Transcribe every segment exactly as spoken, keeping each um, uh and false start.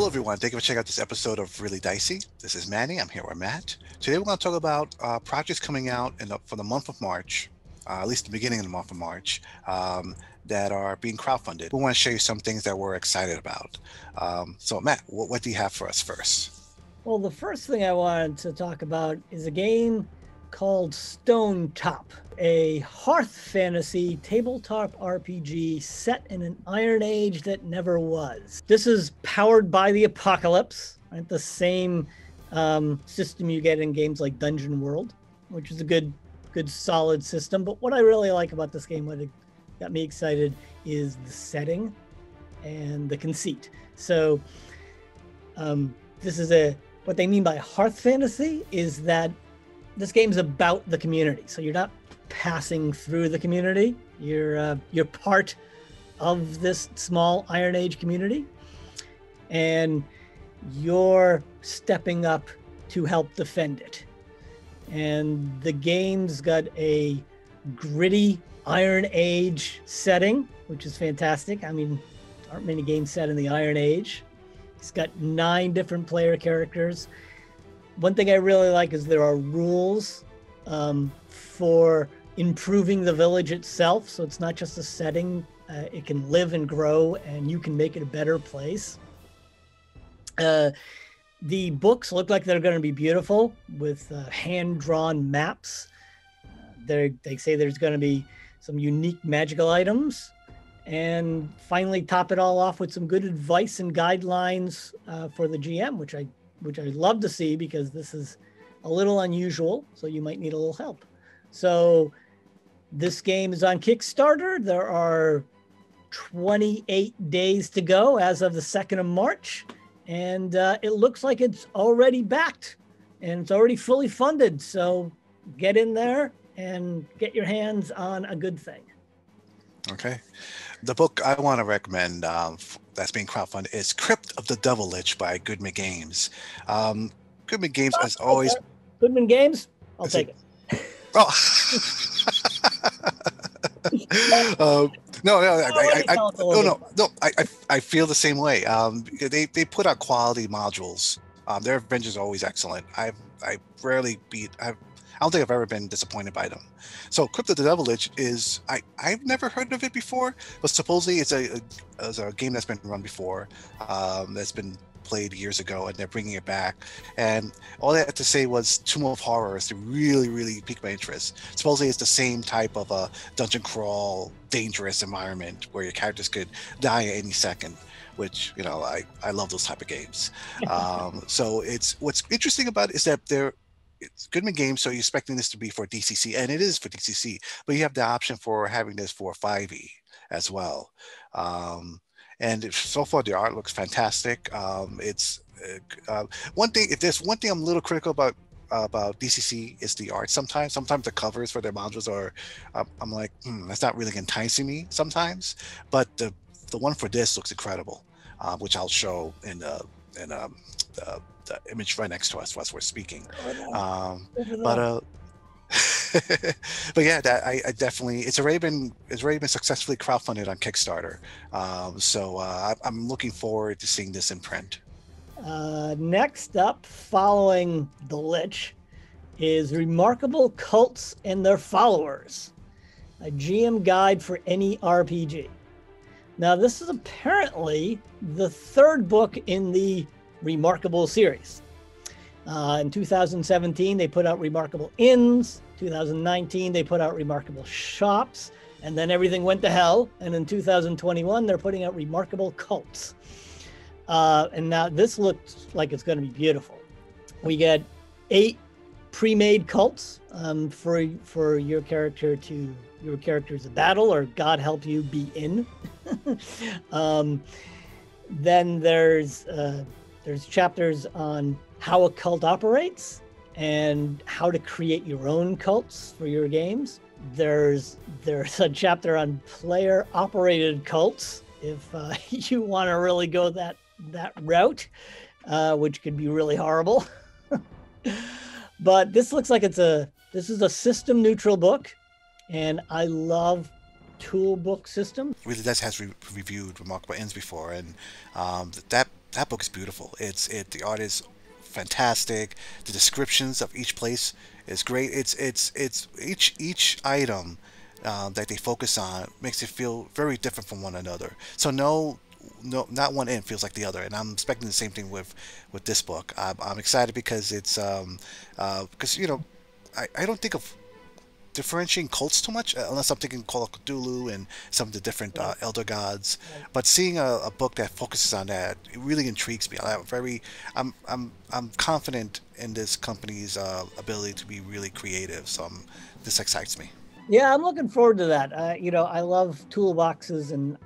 Hello, everyone. Thank you for checking out this episode of Really Dicey. This is Manny. I'm here with Matt. Today, we're going to talk about uh, projects coming out in the, for the month of March, uh, at least the beginning of the month of March, um, that are being crowdfunded. We want to show you some things that we're excited about. Um, so, Matt, what, what do you have for us first? Well, the first thing I wanted to talk about is a game called Stonetop, a hearth fantasy tabletop R P G set in an Iron Age that never was. This is powered by the apocalypse, right? The same um, system you get in games like Dungeon World, which is a good, good solid system. But what I really like about this game, what it got me excited, is the setting and the conceit. So um, this is a, what they mean by hearth fantasy is that this game's about the community, so you're not passing through the community. You're uh, you're part of this small Iron Age community, and you're stepping up to help defend it. And the game's got a gritty Iron Age setting, which is fantastic. I mean, there aren't many games set in the Iron Age. It's got nine different player characters. One thing I really like is there are rules um, for improving the village itself. So it's not just a setting. Uh, it can live and grow, and you can make it a better place. Uh, the books look like they're going to be beautiful with uh, hand-drawn maps. Uh, they they say there's going to be some unique magical items. And finally, top it all off with some good advice and guidelines uh, for the G M, which I which I'd love to see because this is a little unusual, so you might need a little help. So this game is on Kickstarter. There are twenty-eight days to go as of the second of March, and uh, it looks like it's already backed and it's already fully funded. So get in there and get your hands on a good thing. Okay. The book I want to recommend um, that's being crowdfunded is Crypt of the Devil Lich by Goodman Games. Um, Goodman Games oh, has always... Okay. Goodman Games? I'll is take it. it. Oh. um, no, no, I, I, I, I, no, no, no I, I, I feel the same way. Um, they, they put out quality modules. Um, their adventure is always excellent. I I rarely beat... I've, I don't think I've ever been disappointed by them. So Crypt of the Devil Lich is, I, I've never heard of it before, but supposedly it's a, a, it's a game that's been run before, um, that's been played years ago, and they're bringing it back. And all I had to say was Tomb of Horrors really, really piqued my interest. Supposedly it's the same type of a dungeon crawl, dangerous environment where your characters could die at any second, which, you know, I, I love those type of games. um, so it's what's interesting about it is that they're, it's Goodman Games, so you're expecting this to be for D C C, and it is for D C C, but you have the option for having this for five E as well. Um, and so far, the art looks fantastic. Um, it's uh, one thing, if there's one thing I'm a little critical about uh, about D C C, is the art sometimes. Sometimes the covers for their modules are, uh, I'm like, hmm, that's not really enticing me sometimes, but the, the one for this looks incredible, uh, which I'll show in the, in um, the the image right next to us whilst we're speaking. Um, but uh, but yeah, that I, I definitely it's already been it's already been successfully crowdfunded on Kickstarter. Um, so uh, I, I'm looking forward to seeing this in print. Uh, next up, following the Lich, is Remarkable Cults and Their Followers, a G M guide for any R P G. Now, this is apparently the third book in the Remarkable series. Uh, in two thousand seventeen, they put out Remarkable Inns. two thousand nineteen, they put out Remarkable Shops. And then everything went to hell. And in two thousand twenty-one, they're putting out Remarkable Cults. Uh, and now this looks like it's going to be beautiful. We get eight pre-made cults um, for for your character to your character's battle, or God help you be in. um, then there's. Uh, There's chapters on how a cult operates and how to create your own cults for your games. There's there's a chapter on player-operated cults if uh, you want to really go that that route, uh, which could be really horrible. But this looks like it's a this is a system-neutral book, and I love tool book systems. Really, that has re reviewed Remarkable Inns before, and um, that. that book is beautiful. It's it the art is fantastic. The descriptions of each place is great. It's it's it's each each item uh, that they focus on makes it feel very different from one another. So no. No, not one end feels like the other, and I'm expecting the same thing with with this book. I'm, I'm excited because it's um uh because you know I I don't think of differentiating cults too much unless I'm thinking Call of Cthulhu and some of the different uh, elder gods. But seeing a, a book that focuses on that, it really intrigues me. I'm very I'm I'm I'm confident in this company's uh, ability to be really creative. So I'm, this excites me. Yeah, I'm looking forward to that. Uh, you know, I love toolboxes and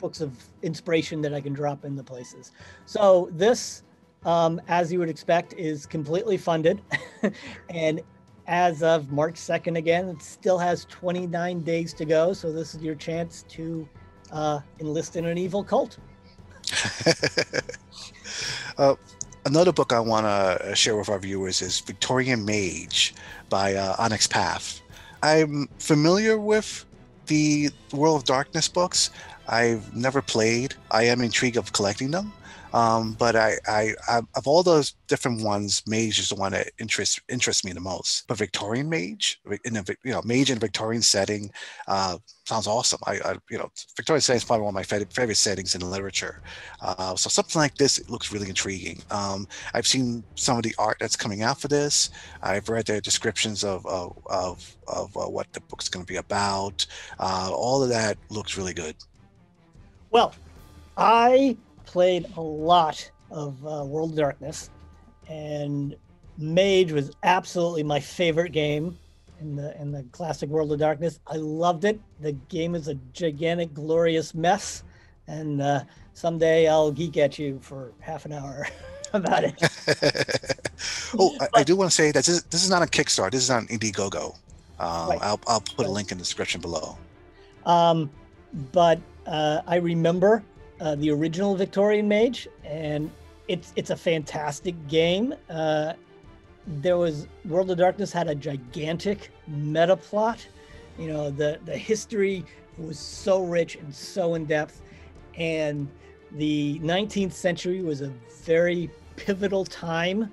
books of inspiration that I can drop into places. So this, um, as you would expect, is completely funded. And as of March second, again, it still has twenty-nine days to go. So this is your chance to uh, enlist in an evil cult. uh, another book I want to share with our viewers is Victorian Mage by uh, Onyx Path. I'm familiar with the World of Darkness books. I've never played. I am intrigued of collecting them, um, but I, I, I, of all those different ones, Mage is the one that interests interests me the most. But Victorian Mage, in a you know Mage in a Victorian setting, uh, sounds awesome. I, I, you know, Victorian setting is probably one of my favorite settings in literature. Uh, so something like this, it looks really intriguing. Um, I've seen some of the art that's coming out for this. I've read their descriptions of of of, of uh, what the book's going to be about. Uh, all of that looks really good. Well, I played a lot of uh, World of Darkness, and Mage was absolutely my favorite game in the in the classic World of Darkness. I loved it. The game is a gigantic, glorious mess, and uh, someday I'll geek at you for half an hour about it. Oh, I, I do want to say that this, this is not on Kickstarter. This is on Indiegogo. Um, right. I'll I'll put a link in the description below. Um, but. Uh, I remember uh, the original Victorian Mage, and it's it's a fantastic game. Uh, there was World of Darkness had a gigantic meta plot. You know, the the history was so rich and so in depth, and the nineteenth century was a very pivotal time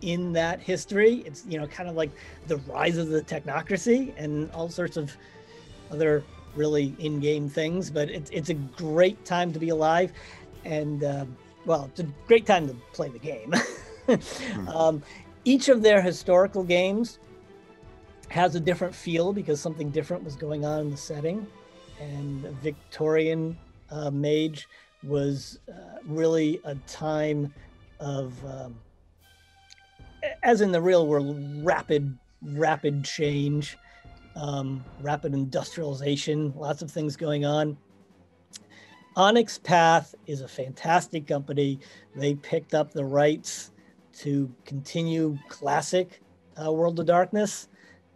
in that history. It's you know kind of like the rise of the technocracy and all sorts of other really in-game things, but it's, it's a great time to be alive, and uh, well, it's a great time to play the game. hmm. um, each of their historical games has a different feel because something different was going on in the setting, and Victorian uh, Mage was uh, really a time of, um, as in the real world, rapid, rapid change. Um, rapid industrialization, lots of things going on. Onyx Path is a fantastic company. They picked up the rights to continue classic uh, World of Darkness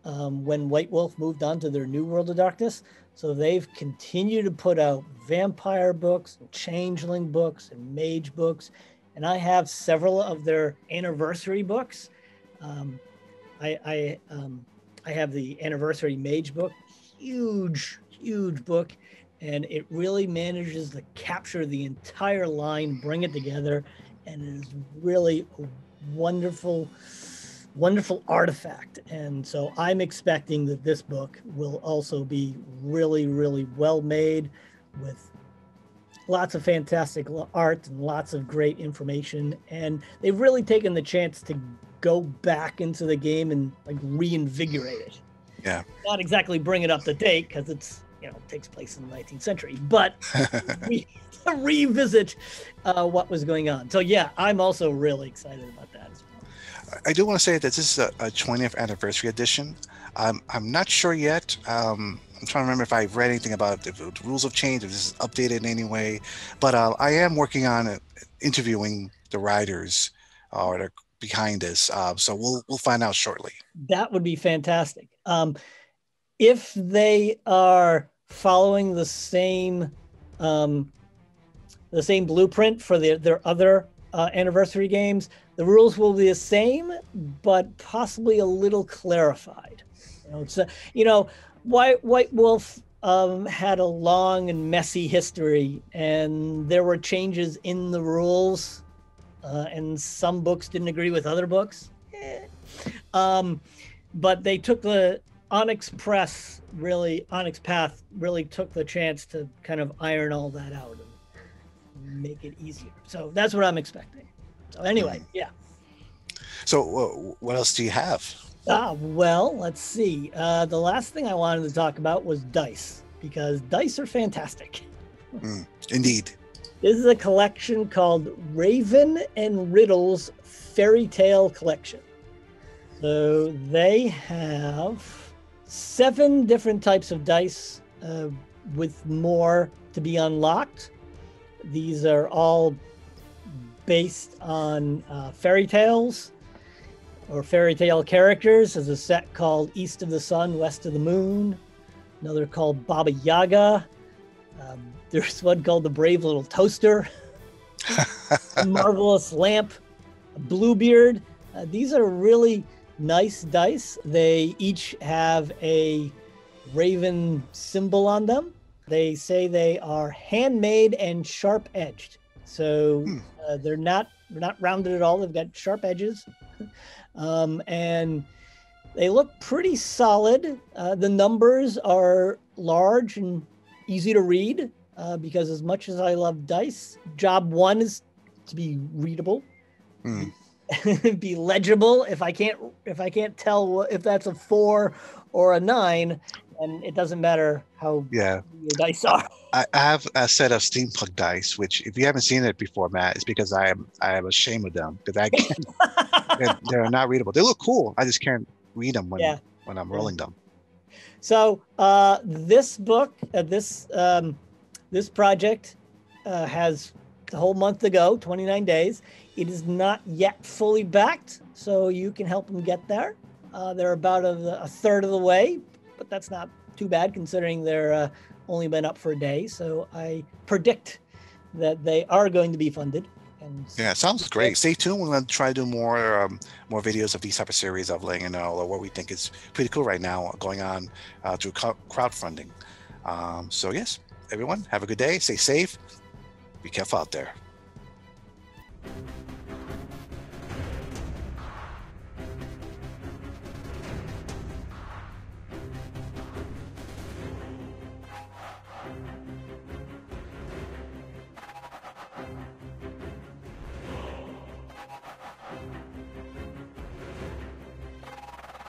um, when White Wolf moved on to their new World of Darkness. So they've continued to put out vampire books, and changeling books, and mage books. And I have several of their anniversary books. Um, I... I um, I have the Anniversary Mage book, huge, huge book, and it really manages to capture the entire line, bring it together, and it is really a wonderful, wonderful artifact. And so I'm expecting that this book will also be really, really well made with lots of fantastic art and lots of great information. And they've really taken the chance to go back into the game and like reinvigorate it. Yeah. Not exactly bring it up to date because it's, you know, it takes place in the nineteenth century, but re revisit uh, what was going on. So yeah, I'm also really excited about that as well. I do want to say that this is a, a twentieth anniversary edition. Um, I'm not sure yet. Um, I'm trying to remember if I've read anything about if the rules have changed, if this is updated in any way. But uh, I am working on uh, interviewing the writers uh, or the behind this, uh, so we'll we'll find out shortly. That would be fantastic. Um, if they are following the same um, the same blueprint for their their other uh, anniversary games, the rules will be the same, but possibly a little clarified. You know, it's a, you know, White White Wolf um, had a long and messy history, and there were changes in the rules, uh, and some books didn't agree with other books. Eh. Um, but they took the Onyx Press, really, Onyx Path really took the chance to kind of iron all that out and make it easier. So that's what I'm expecting. So anyway, yeah. So uh, what else do you have? Ah, well, let's see. Uh, the last thing I wanted to talk about was dice, because dice are fantastic. Mm, indeed. This is a collection called Raven and Riddle's Fairy Tale Collection. So they have seven different types of dice, uh, with more to be unlocked. These are all based on uh, fairy tales or fairy tale characters. There's a set called East of the Sun, West of the Moon, another called Baba Yaga. Um, there's one called The Brave Little Toaster, Marvelous Lamp, Bluebeard. Uh, these are really nice dice. They each have a raven symbol on them. They say they are handmade and sharp edged. So uh, they're not they're not rounded at all. They've got sharp edges. Um, and they look pretty solid. Uh, the numbers are large and easy to read, uh, because as much as I love dice, job one is to be readable, mm. be legible. If I can't, if I can't tell if that's a four or a nine, and it doesn't matter how yeah. your dice are. I have a set of steampunk dice, which, if you haven't seen it before, Matt, it's because I am I am ashamed of them, because I can't, they're, they're not readable. They look cool. I just can't read them when yeah. when I'm rolling them. So uh, this book, uh, this um, this project uh, has a whole month to go, twenty-nine days. It is not yet fully backed, so you can help them get there. Uh, they're about a, a third of the way. But that's not too bad, considering they're uh, only been up for a day. So I predict that they are going to be funded. And yeah, sounds great. Stay tuned. We're going to try to do more um, more videos of these type of series of letting you know what we think is pretty cool right now going on uh, through crowdfunding. Um, so yes, everyone, have a good day. Stay safe. Be careful out there.